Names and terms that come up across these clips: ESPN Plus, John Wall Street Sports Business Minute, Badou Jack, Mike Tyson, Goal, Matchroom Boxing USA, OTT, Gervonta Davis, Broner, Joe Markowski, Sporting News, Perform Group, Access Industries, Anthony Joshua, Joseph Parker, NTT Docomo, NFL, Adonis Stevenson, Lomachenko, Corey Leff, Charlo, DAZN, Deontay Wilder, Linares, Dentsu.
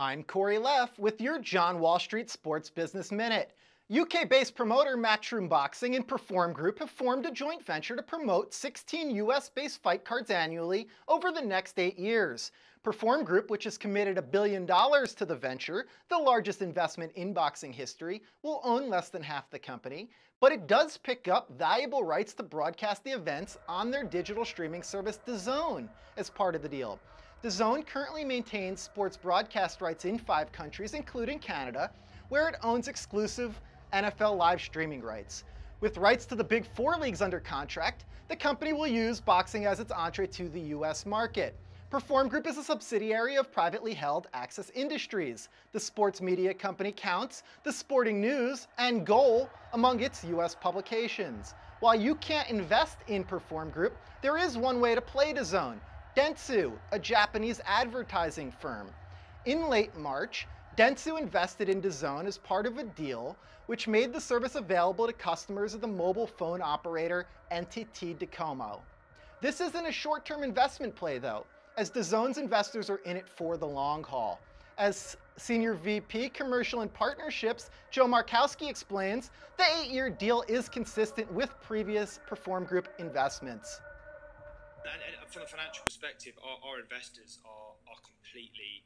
I'm Corey Leff with your John Wall Street Sports Business Minute. UK-based promoter Matchroom Boxing and Perform Group have formed a joint venture to promote 16 US-based fight cards annually over the next 8 years. Perform Group, which has committed $1 billion to the venture, the largest investment in boxing history, will own less than half the company, but it does pick up valuable rights to broadcast the events on their digital streaming service DAZN as part of the deal. DAZN currently maintains sports broadcast rights in 5 countries, including Canada, where it owns exclusive NFL live streaming rights. With rights to the big 4 leagues under contract, the company will use boxing as its entree to the US market. Perform Group is a subsidiary of privately held Access Industries. The sports media company counts the Sporting News and Goal among its US publications. While you can't invest in Perform Group, there is one way to play DAZN: Dentsu, a Japanese advertising firm. In late March, Dentsu invested in DAZN as part of a deal which made the service available to customers of the mobile phone operator NTT Docomo. This isn't a short-term investment play, though, as DAZN's investors are in it for the long haul. As Senior VP Commercial and Partnerships Joe Markowski explains, the 8-year deal is consistent with previous Perform Group investments. And from a financial perspective, our investors are completely,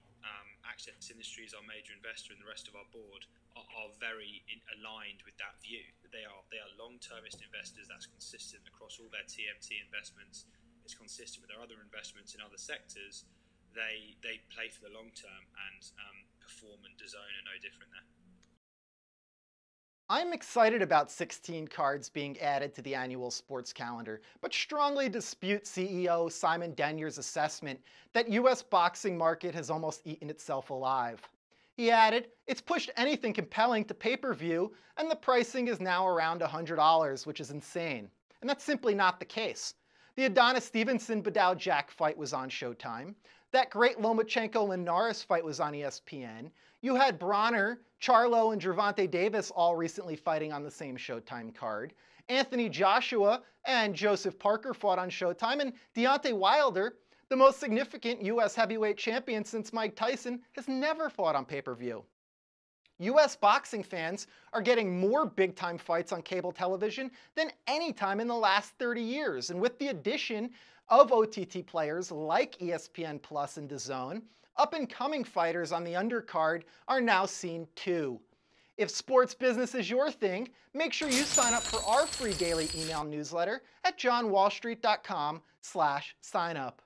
Access Industries, our major investor, and the rest of our board are very aligned with that view. They are long-termist investors. That's consistent across all their TMT investments. It's consistent with their other investments in other sectors. They play for the long term, and Perform and DAZN are no different there. I'm excited about 16 cards being added to the annual sports calendar, but strongly dispute CEO Simon Denyer's assessment that US boxing market has almost eaten itself alive. He added, "It's pushed anything compelling to pay-per-view, and the pricing is now around $100, which is insane. And that's simply not the case. The Adonis Stevenson Badou Jack fight was on Showtime. That great Lomachenko Linares fight was on ESPN. You had Broner, Charlo, and Gervonta Davis all recently fighting on the same Showtime card. Anthony Joshua and Joseph Parker fought on Showtime, and Deontay Wilder, the most significant US heavyweight champion since Mike Tyson, has never fought on pay-per-view." US boxing fans are getting more big-time fights on cable television than any time in the last 30 years, and with the addition of OTT players like ESPN Plus and DAZN, up-and-coming fighters on the undercard are now seen too. If sports business is your thing, make sure you sign up for our free daily email newsletter at johnwallstreet.com/signup.